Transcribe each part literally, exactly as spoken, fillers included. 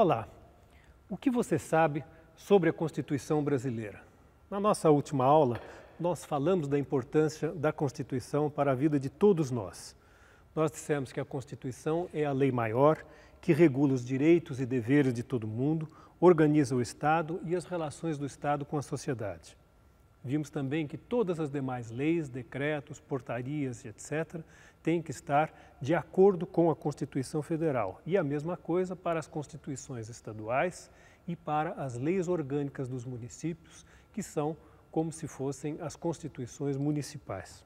Olá, o que você sabe sobre a Constituição brasileira? Na nossa última aula, nós falamos da importância da Constituição para a vida de todos nós. Nós dissemos que a Constituição é a lei maior que regula os direitos e deveres de todo mundo, organiza o Estado e as relações do Estado com a sociedade. Vimos também que todas as demais leis, decretos, portarias e etcétera têm que estar de acordo com a Constituição Federal. E a mesma coisa para as constituições estaduais e para as leis orgânicas dos municípios, que são como se fossem as constituições municipais.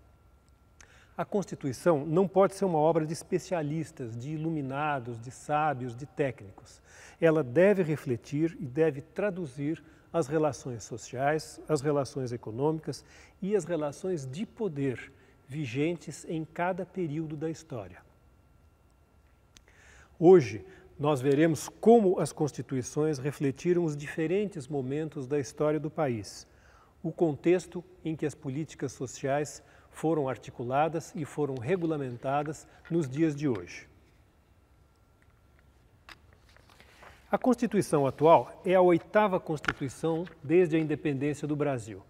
A Constituição não pode ser uma obra de especialistas, de iluminados, de sábios, de técnicos. Ela deve refletir e deve traduzir as relações sociais, as relações econômicas e as relações de poder vigentes em cada período da história. Hoje, nós veremos como as constituições refletiram os diferentes momentos da história do país, o contexto em que as políticas sociais foram articuladas e foram regulamentadas nos dias de hoje. A Constituição atual é a oitava Constituição desde a independência do Brasil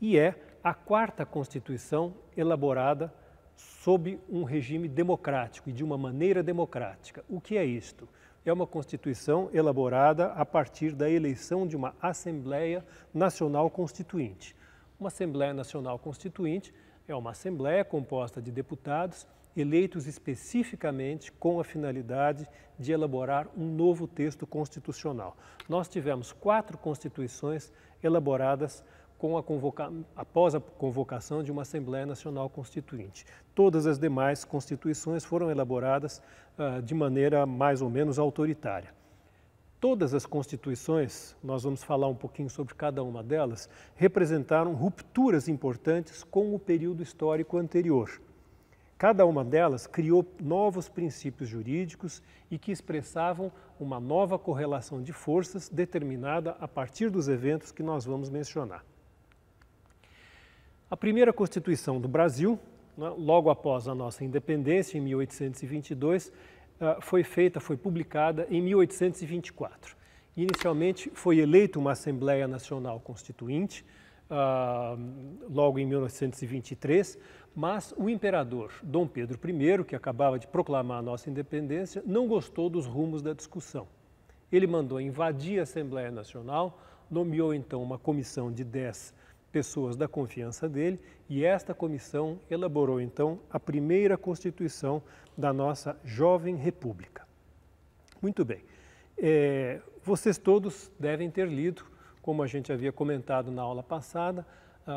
e é a quarta Constituição elaborada sob um regime democrático e de uma maneira democrática. O que é isto? É uma Constituição elaborada a partir da eleição de uma Assembleia Nacional Constituinte. Uma Assembleia Nacional Constituinte é uma Assembleia composta de deputados eleitos especificamente com a finalidade de elaborar um novo texto constitucional. Nós tivemos quatro constituições elaboradas com a convoca... após a convocação de uma Assembleia Nacional Constituinte. Todas as demais constituições foram elaboradas uh, de maneira mais ou menos autoritária. Todas as constituições, nós vamos falar um pouquinho sobre cada uma delas, representaram rupturas importantes com o período histórico anterior. Cada uma delas criou novos princípios jurídicos e que expressavam uma nova correlação de forças determinada a partir dos eventos que nós vamos mencionar. A primeira Constituição do Brasil, logo após a nossa independência, em mil oitocentos e vinte e dois, foi feita, foi publicada em mil oitocentos e vinte e quatro. Inicialmente foi eleita uma Assembleia Nacional Constituinte, logo em mil novecentos e vinte e três, mas o imperador Dom Pedro I, que acabava de proclamar a nossa independência, não gostou dos rumos da discussão. Ele mandou invadir a Assembleia Nacional, nomeou então uma comissão de dez pessoas da confiança dele e esta comissão elaborou então a primeira Constituição da nossa jovem República. Muito bem, é, vocês todos devem ter lido, como a gente havia comentado na aula passada,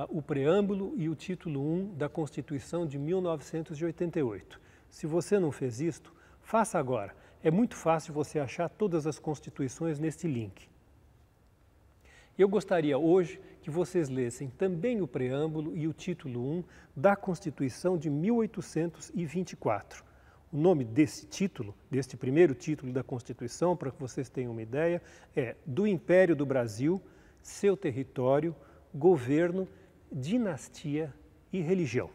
uh, o preâmbulo e o título um da Constituição de mil novecentos e oitenta e oito. Se você não fez isto, faça agora. É muito fácil você achar todas as constituições neste link. Eu gostaria hoje que vocês lessem também o preâmbulo e o título um da Constituição de mil oitocentos e vinte e quatro. O nome desse título, deste primeiro título da Constituição, para que vocês tenham uma ideia, é Do Império do Brasil, Seu Território, Governo, Dinastia e Religião.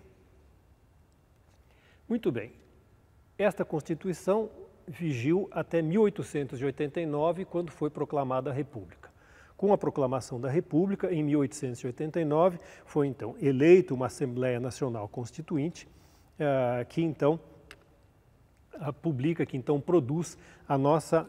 Muito bem, esta Constituição vigiu até mil oitocentos e oitenta e nove, quando foi proclamada a República. Com a proclamação da República, em mil oitocentos e oitenta e nove, foi então eleita uma Assembleia Nacional Constituinte, que então publica, que então produz a nossa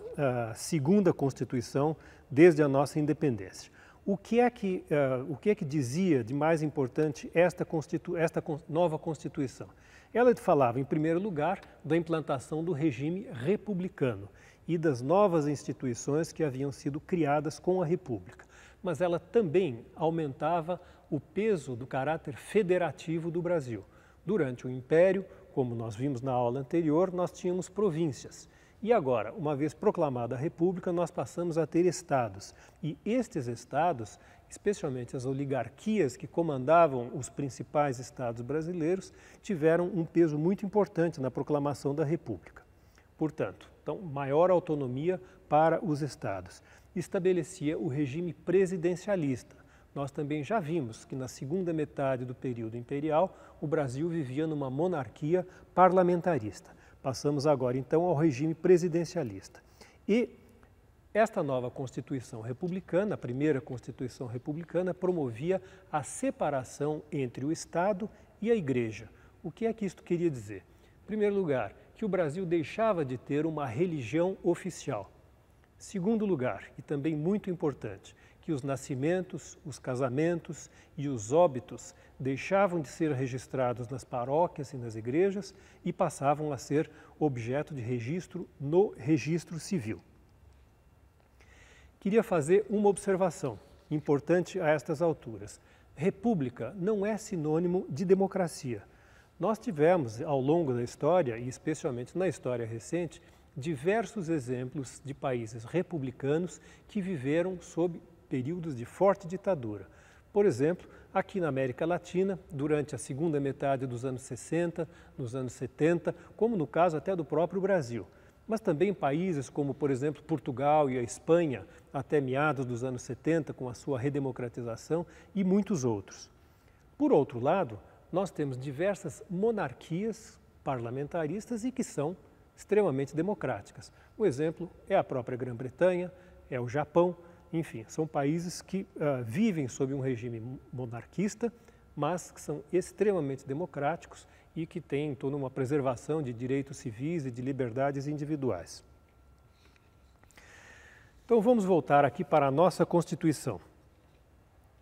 segunda Constituição desde a nossa independência. O que é que, o que é que dizia de mais importante esta, Constitu... esta nova Constituição? Ela falava, em primeiro lugar, da implantação do regime republicano e das novas instituições que haviam sido criadas com a República. Mas ela também aumentava o peso do caráter federativo do Brasil. Durante o Império, como nós vimos na aula anterior, nós tínhamos províncias. E agora, uma vez proclamada a República, nós passamos a ter estados. E estes estados, especialmente as oligarquias que comandavam os principais estados brasileiros, tiveram um peso muito importante na proclamação da República. Portanto, então, maior autonomia para os estados. Estabelecia o regime presidencialista. Nós também já vimos que na segunda metade do período imperial, o Brasil vivia numa monarquia parlamentarista. Passamos agora, então, ao regime presidencialista. E Esta nova Constituição Republicana, a primeira Constituição Republicana, promovia a separação entre o Estado e a Igreja. O que é que isto queria dizer? Em primeiro lugar, que o Brasil deixava de ter uma religião oficial. Segundo lugar, e também muito importante, que os nascimentos, os casamentos e os óbitos deixavam de ser registrados nas paróquias e nas igrejas e passavam a ser objeto de registro no registro civil. Queria fazer uma observação importante a estas alturas. República não é sinônimo de democracia. Nós tivemos, ao longo da história, e especialmente na história recente, diversos exemplos de países republicanos que viveram sob períodos de forte ditadura. Por exemplo, aqui na América Latina, durante a segunda metade dos anos sessenta, nos anos setenta, como no caso até do próprio Brasil. Mas também países como, por exemplo, Portugal e a Espanha, até meados dos anos setenta, com a sua redemocratização, e muitos outros. Por outro lado, nós temos diversas monarquias parlamentaristas e que são extremamente democráticas. O exemplo é a própria Grã-Bretanha, é o Japão, enfim, são países que uh, vivem sob um regime monarquista, mas que são extremamente democráticos e que têm em torno uma preservação de direitos civis e de liberdades individuais. Então vamos voltar aqui para a nossa Constituição.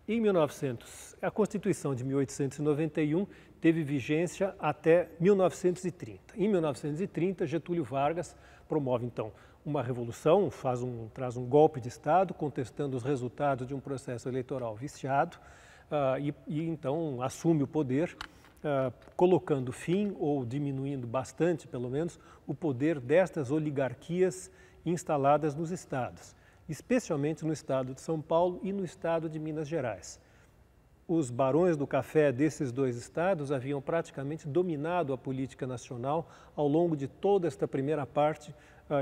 Em mil e novecentos, a Constituição de mil oitocentos e noventa e um teve vigência até mil novecentos e trinta. Em mil novecentos e trinta, Getúlio Vargas promove, então, uma revolução, faz um, traz um golpe de Estado, contestando os resultados de um processo eleitoral viciado uh, e, e, então, assume o poder, uh, colocando fim, ou diminuindo bastante, pelo menos, o poder destas oligarquias instaladas nos estados, especialmente no estado de São Paulo e no estado de Minas Gerais. Os barões do café desses dois estados haviam praticamente dominado a política nacional ao longo de toda esta primeira parte,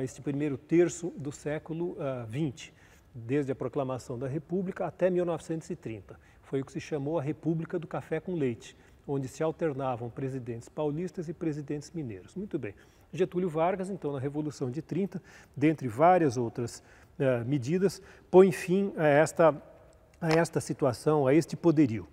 este primeiro terço do século vinte, desde a proclamação da República até mil novecentos e trinta. Foi o que se chamou a República do Café com Leite, onde se alternavam presidentes paulistas e presidentes mineiros. Muito bem. Getúlio Vargas, então, na Revolução de trinta, dentre várias outras eh, medidas, põe fim a esta, a esta situação, a este poderio.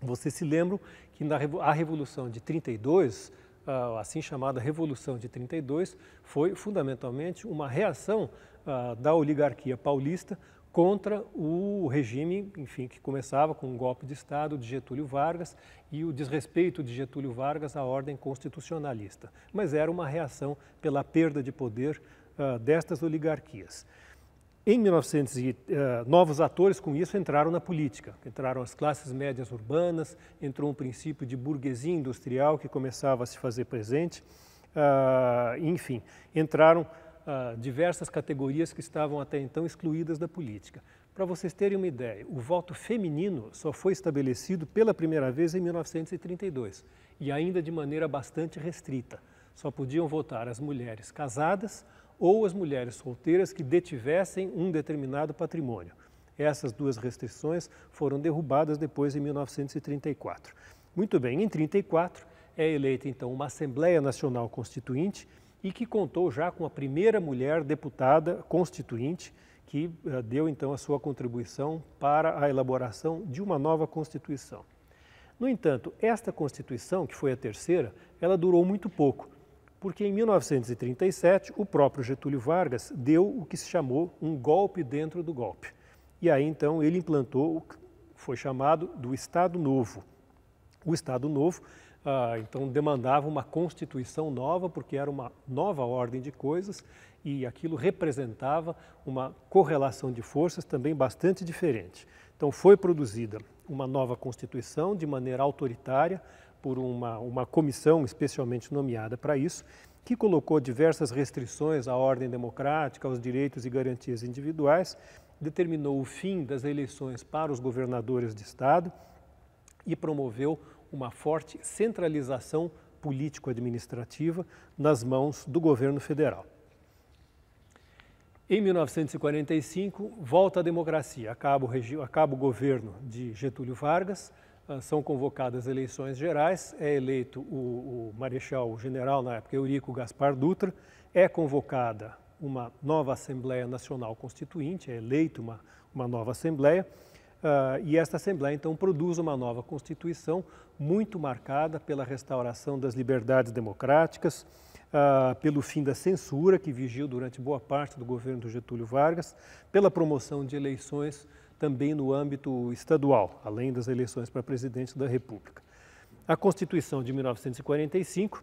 Vocês se lembram que na a Revolução de trinta e dois, a assim chamada Revolução de trinta e dois, foi fundamentalmente uma reação a, da oligarquia paulista contra o regime, enfim, que começava com um golpe de Estado de Getúlio Vargas e o desrespeito de Getúlio Vargas à ordem constitucionalista. Mas era uma reação pela perda de poder uh, destas oligarquias. Em mil e novecentos, uh, novos atores com isso entraram na política, entraram as classes médias urbanas, entrou um princípio de burguesia industrial que começava a se fazer presente, uh, enfim, entraram diversas categorias que estavam até então excluídas da política. Para vocês terem uma ideia, o voto feminino só foi estabelecido pela primeira vez em mil novecentos e trinta e dois e ainda de maneira bastante restrita. Só podiam votar as mulheres casadas ou as mulheres solteiras que detivessem um determinado patrimônio. Essas duas restrições foram derrubadas depois em mil novecentos e trinta e quatro. Muito bem, em mil novecentos e trinta e quatro é eleita então uma Assembleia Nacional Constituinte e que contou já com a primeira mulher deputada constituinte, que deu então a sua contribuição para a elaboração de uma nova Constituição. No entanto, esta Constituição, que foi a terceira, ela durou muito pouco, porque em mil novecentos e trinta e sete o próprio Getúlio Vargas deu o que se chamou um golpe dentro do golpe. E aí então ele implantou o que foi chamado do Estado Novo. O Estado Novo Ah, então demandava uma Constituição nova, porque era uma nova ordem de coisas e aquilo representava uma correlação de forças também bastante diferente. Então foi produzida uma nova Constituição de maneira autoritária por uma, uma comissão especialmente nomeada para isso, que colocou diversas restrições à ordem democrática, aos direitos e garantias individuais, determinou o fim das eleições para os governadores de Estado e promoveu uma forte centralização político-administrativa nas mãos do governo federal. Em mil novecentos e quarenta e cinco, volta a democracia, acaba o, regi... acaba o governo de Getúlio Vargas, são convocadas eleições gerais, é eleito o, o marechal-general, na época, Eurico Gaspar Dutra, é convocada uma nova Assembleia Nacional Constituinte, é eleita uma, uma nova Assembleia, uh, e esta Assembleia, então, produz uma nova Constituição muito marcada pela restauração das liberdades democráticas, Uh, pelo fim da censura que vigiou durante boa parte do governo do Getúlio Vargas, pela promoção de eleições também no âmbito estadual, além das eleições para presidente da República. A Constituição de mil novecentos e quarenta e cinco,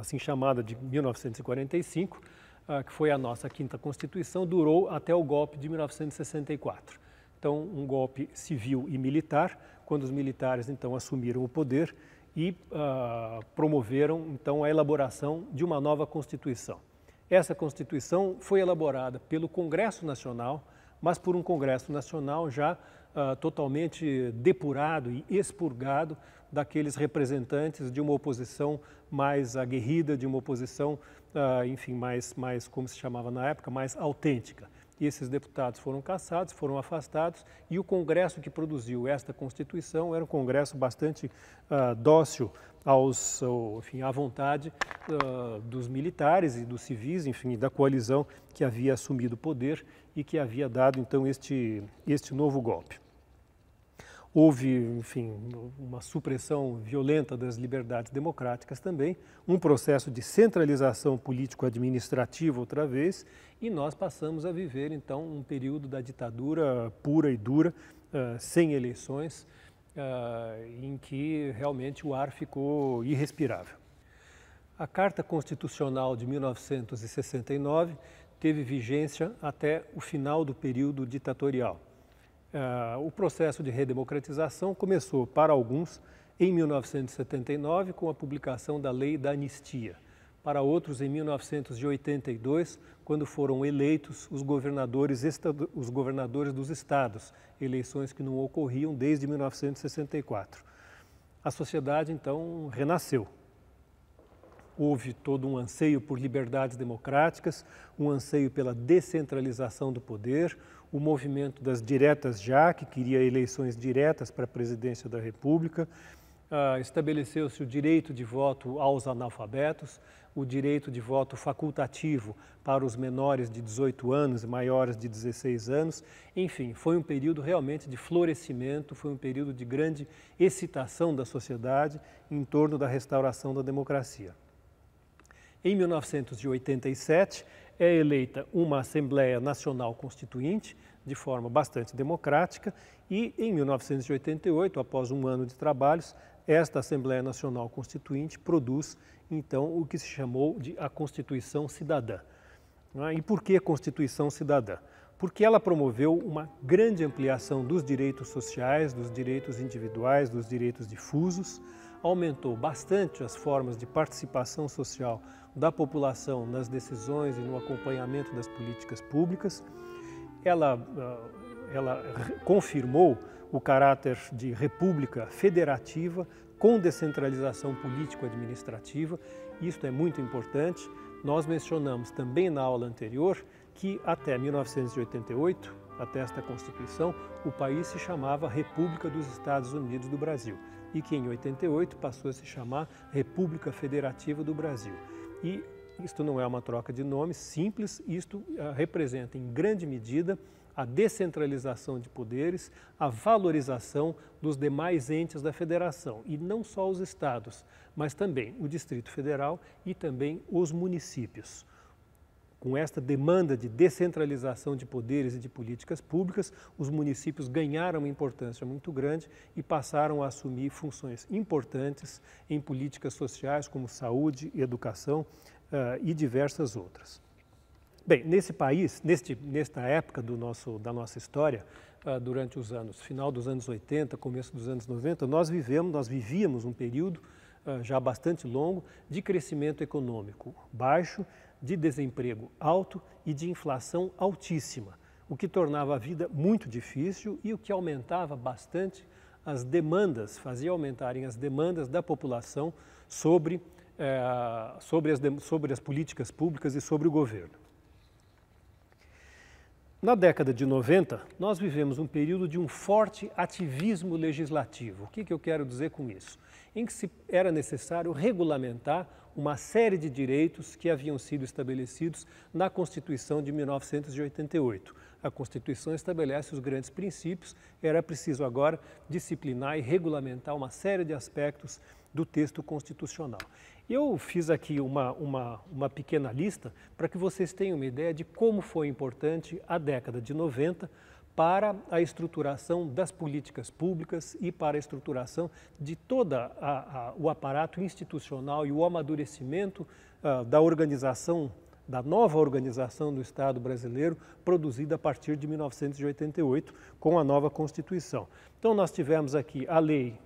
assim chamada de mil novecentos e quarenta e cinco, uh, que foi a nossa quinta Constituição, durou até o golpe de mil novecentos e sessenta e quatro. Então, um golpe civil e militar, quando os militares então assumiram o poder e uh, promoveram, então, a elaboração de uma nova Constituição. Essa Constituição foi elaborada pelo Congresso Nacional, mas por um Congresso Nacional já uh, totalmente depurado e expurgado daqueles representantes de uma oposição mais aguerrida, de uma oposição, uh, enfim, mais, mais, como se chamava na época, mais autêntica. E esses deputados foram cassados, foram afastados, e o Congresso que produziu esta Constituição era um Congresso bastante uh, dócil aos, uh, enfim, à vontade uh, dos militares e dos civis, enfim, da coalizão que havia assumido o poder e que havia dado, então, este, este novo golpe. Houve, enfim, uma supressão violenta das liberdades democráticas também, um processo de centralização político-administrativa outra vez, e nós passamos a viver, então, um período da ditadura pura e dura, uh, sem eleições, uh, em que realmente o ar ficou irrespirável. A Carta Constitucional de mil novecentos e sessenta e nove teve vigência até o final do período ditatorial. Uh, o processo de redemocratização começou, para alguns, em mil novecentos e setenta e nove, com a publicação da Lei da Anistia. Para outros, em mil novecentos e oitenta e dois, quando foram eleitos os governadores, os governadores dos estados, eleições que não ocorriam desde mil novecentos e sessenta e quatro. A sociedade, então, renasceu. Houve todo um anseio por liberdades democráticas, um anseio pela descentralização do poder, o movimento das diretas já, que queria eleições diretas para a presidência da República, uh, estabeleceu-se o direito de voto aos analfabetos, o direito de voto facultativo para os menores de dezoito anos e maiores de dezesseis anos. Enfim, foi um período realmente de florescimento, foi um período de grande excitação da sociedade em torno da restauração da democracia. Em mil novecentos e oitenta e sete, é eleita uma Assembleia Nacional Constituinte, de forma bastante democrática, e em mil novecentos e oitenta e oito, após um ano de trabalhos, esta Assembleia Nacional Constituinte produz, então, o que se chamou de a Constituição Cidadã. E por que a Constituição Cidadã? Porque ela promoveu uma grande ampliação dos direitos sociais, dos direitos individuais, dos direitos difusos, aumentou bastante as formas de participação social da população nas decisões e no acompanhamento das políticas públicas. Ela, ela confirmou o caráter de república federativa com descentralização político-administrativa. Isto é muito importante. Nós mencionamos também na aula anterior que até mil novecentos e oitenta e oito, até esta Constituição, o país se chamava República dos Estados Unidos do Brasil e que em oitenta e oito passou a se chamar República Federativa do Brasil. E isto não é uma troca de nomes simples, isto uh, representa em grande medida a descentralização de poderes, a valorização dos demais entes da federação, e não só os estados, mas também o Distrito Federal e também os municípios. Com esta demanda de descentralização de poderes e de políticas públicas, os municípios ganharam uma importância muito grande e passaram a assumir funções importantes em políticas sociais como saúde, educação uh, e diversas outras. Bem, nesse país, neste, nesta época do nosso, da nossa história, uh, durante os anos, final dos anos oitenta, começo dos anos noventa, nós vivemos, nós vivíamos um período uh, já bastante longo de crescimento econômico baixo, de desemprego alto e de inflação altíssima, o que tornava a vida muito difícil e o que aumentava bastante as demandas, fazia aumentarem as demandas da população sobre, eh, sobre, as, sobre as políticas públicas e sobre o governo. Na década de noventa, nós vivemos um período de um forte ativismo legislativo. O que que eu quero dizer com isso? Em que se era necessário regulamentar uma série de direitos que haviam sido estabelecidos na Constituição de mil novecentos e oitenta e oito. A Constituição estabelece os grandes princípios, era preciso agora disciplinar e regulamentar uma série de aspectos do texto constitucional. Eu fiz aqui uma, uma, uma pequena lista para que vocês tenham uma ideia de como foi importante a década de noventa para a estruturação das políticas públicas e para a estruturação de todo o aparato institucional e o amadurecimento uh, da organização, da nova organização do Estado brasileiro, produzida a partir de mil novecentos e oitenta e oito, com a nova Constituição. Então, nós tivemos aqui a lei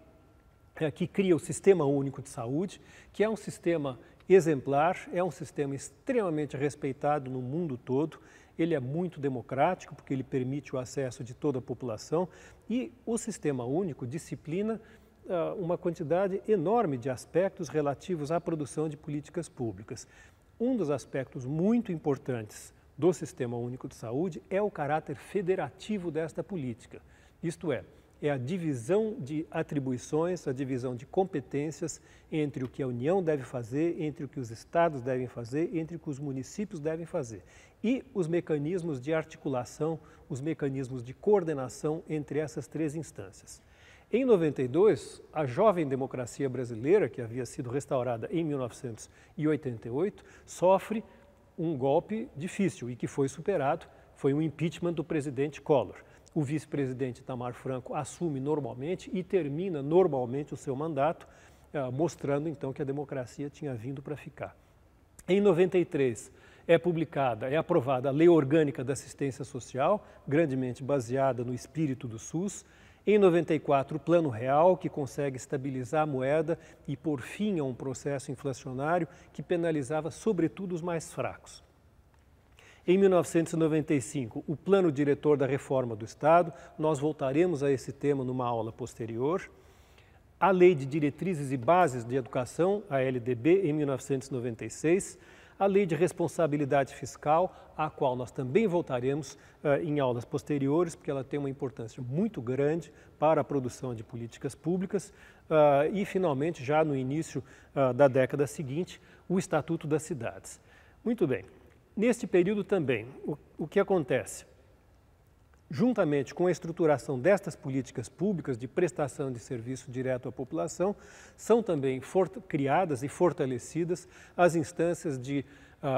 é, que cria o Sistema Único de Saúde, que é um sistema exemplar, é um sistema extremamente respeitado no mundo todo. Ele é muito democrático, porque ele permite o acesso de toda a população, e o Sistema Único disciplina uh, uma quantidade enorme de aspectos relativos à produção de políticas públicas. Um dos aspectos muito importantes do Sistema Único de Saúde é o caráter federativo desta política, isto é, é a divisão de atribuições, a divisão de competências entre o que a União deve fazer, entre o que os estados devem fazer, entre o que os municípios devem fazer. E os mecanismos de articulação, os mecanismos de coordenação entre essas três instâncias. Em noventa e dois, a jovem democracia brasileira, que havia sido restaurada em mil novecentos e oitenta e oito, sofre um golpe difícil e que foi superado, foi o impeachment do presidente Collor. O vice-presidente Itamar Franco assume normalmente e termina normalmente o seu mandato, mostrando então que a democracia tinha vindo para ficar. Em noventa e três é publicada, é aprovada a Lei Orgânica da Assistência Social, grandemente baseada no espírito do SUS. Em noventa e quatro, o Plano Real, que consegue estabilizar a moeda e por fim a um processo inflacionário que penalizava sobretudo os mais fracos. Em mil novecentos e noventa e cinco, o Plano Diretor da Reforma do Estado, nós voltaremos a esse tema numa aula posterior. A Lei de Diretrizes e Bases de Educação, a L D B, em mil novecentos e noventa e seis. A Lei de Responsabilidade Fiscal, a qual nós também voltaremos uh, em aulas posteriores, porque ela tem uma importância muito grande para a produção de políticas públicas. Uh, e, finalmente, já no início uh, da década seguinte, o Estatuto das Cidades. Muito bem. Neste período também, o, o que acontece? Juntamente com a estruturação destas políticas públicas de prestação de serviço direto à população, são também criadas e fortalecidas as instâncias de uh,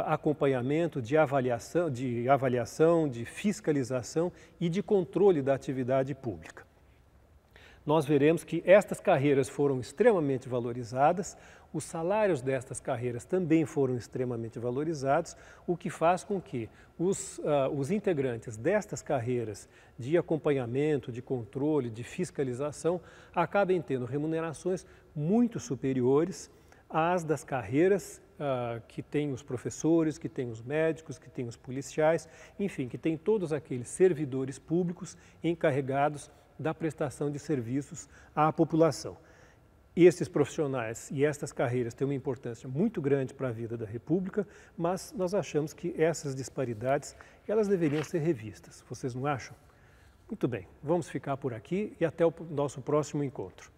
acompanhamento, de avaliação, de avaliação, de fiscalização e de controle da atividade pública. Nós veremos que estas carreiras foram extremamente valorizadas, os salários destas carreiras também foram extremamente valorizados, o que faz com que os, uh, os integrantes destas carreiras de acompanhamento, de controle, de fiscalização, acabem tendo remunerações muito superiores às das carreiras uh, que têm os professores, que têm os médicos, que têm os policiais, enfim, que têm todos aqueles servidores públicos encarregados da prestação de serviços à população. Esses profissionais e estas carreiras têm uma importância muito grande para a vida da República, mas nós achamos que essas disparidades, elas deveriam ser revistas. Vocês não acham? Muito bem, vamos ficar por aqui e até o nosso próximo encontro.